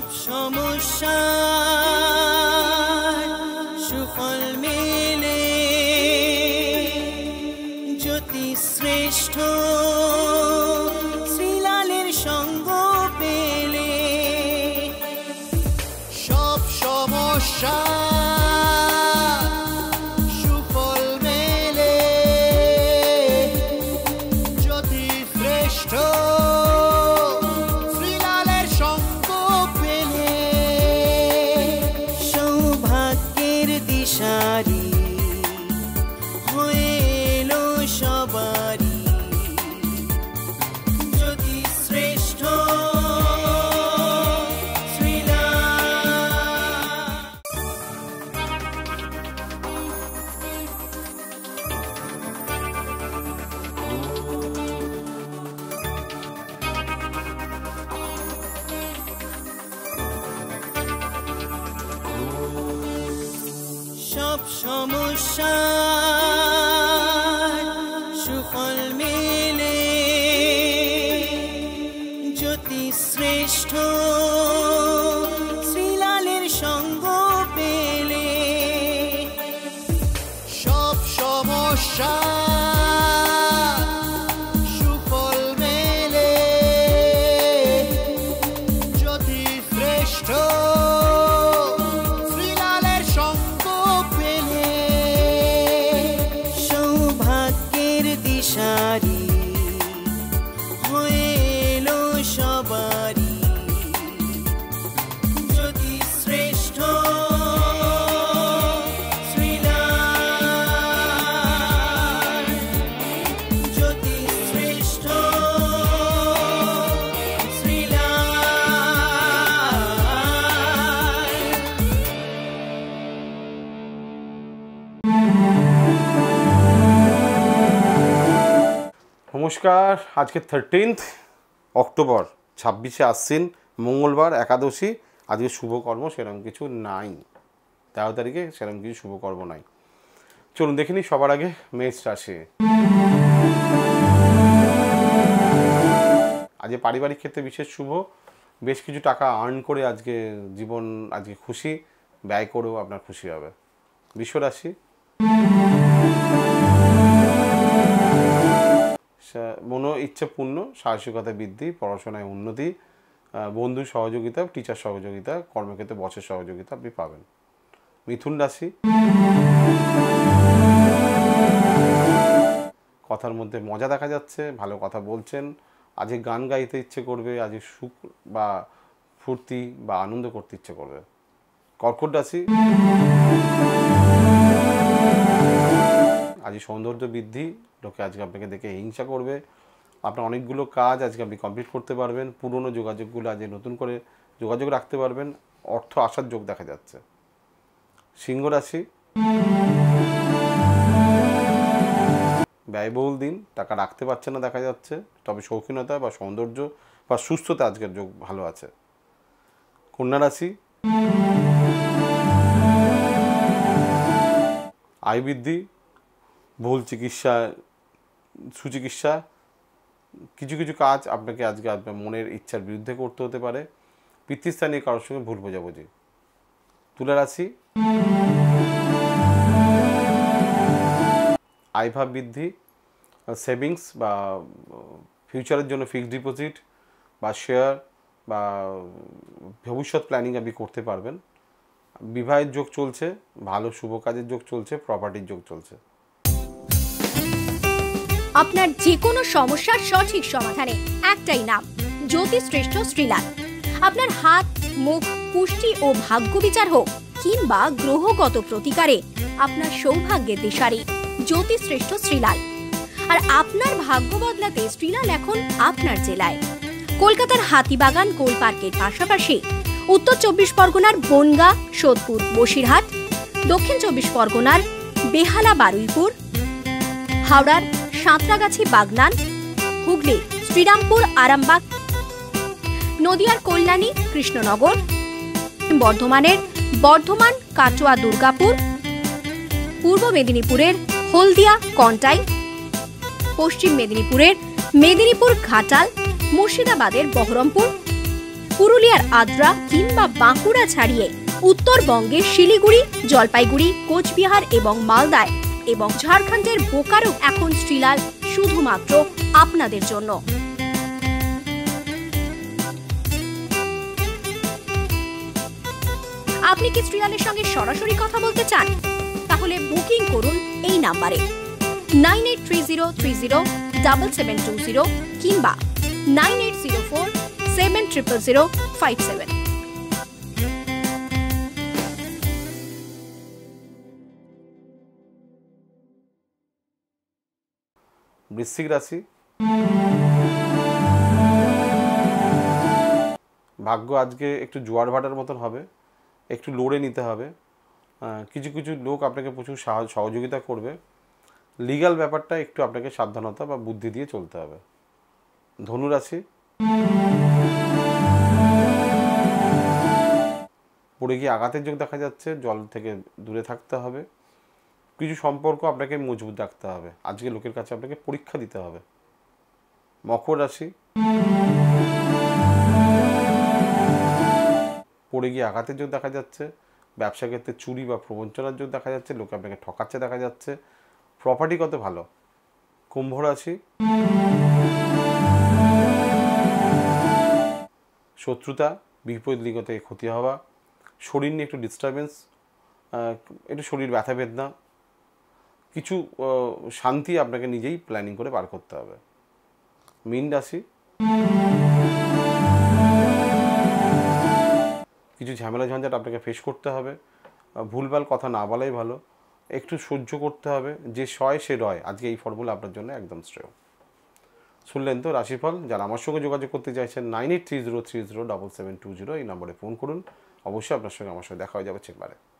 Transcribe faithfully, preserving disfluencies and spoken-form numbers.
সব সমস্যার সুফল মেলে জ্যোতি শ্রেষ্ঠ শ্রীলালের সঙ্গ পেলে সব সমস্যা सब समस्यार सुफल मेले জ্যোতি শ্রেষ্ঠ শ্রীলালের সঙ্গ পেলে সব সমস্যা সুফল মেলে জ্যোতি শ্রেষ্ঠ सारी होएलो सबारी। नमस्कार, आज के थर्टीन्थ अक्टोबर छब्बीस आश्विन मंगलवार एकादशी। आज के शुभकर्म सरम किछु नाई, तेरह तारीखे सरम किछु शुभकर्म नाई। चलुन देखे नि सबार आगे मेष राशि। आज पारिवारिक क्षेत्र विशेष शुभ, बेश किछु टाका आर्न करे आज के जीवन आज के खुशी, व्यय करेओ आपनार खुशी होबे। वृष राशि, मनो इच्छा पूर्ण, साहसिकता बृद्धि, पढ़ाशोनाय उन्नति, बंधु सहयोगिता, टीचार सहयोगिता, कर्मक्षेत्रे बसेर सहयोगिता आपनि पाबेन। मिथुन राशि, कथार मध्य मजा देखा जाच्छे, भालो कथा बोलछेन, आज गान गाइते इच्छे करबे, आज सुख बा फूर्ति बा आनंद करते इच्छे करबे। कर्कट राशि, आज सौंदर्य बृद्धि, लोके आज आपके देखे हिंसा करबे, आपनि अनेकगुलो काज आज आपनि कमप्लीट करते पारबेन, पुरानो जोगाजोगगुलो आज नतून करे जोगाजोग राखते पारबेन, अर्थ आशार जोग देखा जाच्छे। सिंह राशि, व्ययबहुल दिन, टाका राखते पारछेन ना देखा जाच्छे, तबे शौखिनता बा सौंदर्य बा सुस्थता आजकेर जोग भालो आछे। कन्या राशि, आय बृद्धि, भूल चिकित्सा सुचिकित्सा, किछु किछु काज आपनाके आज आपनार मनेर इच्छार बिरुद्धे करते होते पारे, पितृस्थानीय कारोर संगे भूल बोझाबुझि। तुला राशि, आयभाव बृद्धि, सेविंग्स बा फ्यूचरेर जोन्नो फिक्सड डिपोजिट बा शेयर बा भविष्यत प्लानिंग आपनि करते पारबेन। विवाहेर जोग चलछे, भालो शुभ काजेर जोग चलछे, प्रपार्टिर जोग चलछे। আপনার যে কোনো সমস্যার সঠিক সমাধানে একটাই নাম, জ্যোতিশ্রেষ্ঠ শ্রীলাল। আপনার হাত মুখ পুষ্টি ও ভাগ্য বিচার হোক কিংবা গ্রহগত প্রতিকারে আপনার সৌভাগ্যের দিশারি জ্যোতিশ্রেষ্ঠ শ্রীলাল। আর আপনার ভাগ্য বদলাতে শ্রীলাল এখন আপনার জেলায়, কলকাতার হাতিবাগান কোল পার্কের পাশাপাশি উত্তর চব্বিশ পরগনার বনগা, সোদপুর, বসিরহাট, দক্ষিণ চব্বিশ পরগনার বেহালা, বারুইপুর, হাওড়ার সাঁতরাগাছি, বাগনান, হুগলি শ্রীরামপুর, আরামবাগ, নদিয়ার কল্যাণী, কৃষ্ণনগর, বর্ধমানের বর্ধমান, কাটোয়া, দুর্গাপুর, পূর্ব মেদিনীপুরের হলদিয়া, কন্টাই, পশ্চিম মেদিনীপুরের মেদিনীপুর, ঘাটাল, মুর্শিদাবাদের বহরমপুর, पुरुलियार आद्रा किंबा बांकुड़ा छाड़िए उत्तरबंगे शिलीगुड़ी जलपाईगुड़ी कोचबिहार एवं मालदाय एवं झारखंडेर बोकारो एखन श्रीलाल शुधुमात्र आपनादेर जोन्नो। আপনি কি শ্রীলালের সঙ্গে সরাসরি কথা বলতে চান? তাহলে বুকিং করুন এই নম্বরে nine eight three zero three zero seven seven two zero কিংবা nine eight zero four seven zero zero zero five seven. বৃশ্চিক রাশি। ভাগ্য আজকে একটু জোয়ার ভাটার মতন হবে, একটু লড়ে নিতে হবে। কিছু কিছু লোক আপনাকে প্রচুর সাহায্য সহযোগিতা করবে। লিগ্যাল ব্যাপারটা একটু আপনাকে সাবধানতা বা বুদ্ধি দিয়ে চলতে হবে। ধনু রাশি। পড়ে গিয়ে আঘাতের যোগ দেখা যাচ্ছে, জল থেকে দূরে থাকতে হবে। কিছু সম্পর্ক আপনাকে মজবুত রাখতে হবে। আজকে লোকের কাছে আপনাকে পরীক্ষা দিতে হবে। মকর রাশি। পড়ে গিয়ে আঘাতের যোগ দেখা যাচ্ছে, ব্যবসা ক্ষেত্রে চুরি বা প্রবঞ্চনার যোগ দেখা যাচ্ছে, লোকে আপনাকে ঠকাচ্ছে দেখা যাচ্ছে। প্রপার্টি কত ভালো। কুম্ভ রাশি। শত্রুতা বিপরীত লিঙ্গ থেকে ক্ষতি হওয়া, শরীর নিয়ে একটু ডিস্টারবেন্স, একটু শরীর ব্যথা বেদনা, কিছু শান্তি আপনাকে নিজেই প্ল্যানিং করে পার করতে হবে। মীন রাশি। কিছু ঝামেলা ঝঞ্ঝাট আপনাকে ফেস করতে হবে। ভুলভাল কথা না বলাই ভালো, একটু সহ্য করতে হবে। যে সয় সে রয়, আজকে এই ফর্মুলা আপনার জন্য একদম শ্রেয়। শুনলেন তো রাশিফল। যারা আমার সঙ্গে যোগাযোগ করতে চাইছেন nine eight three zero three zero double seven two zero এই নম্বরে ফোন করুন। অবশ্যই আপনার সঙ্গে আমার সঙ্গে দেখা হয়ে যাবে চেম্বারে।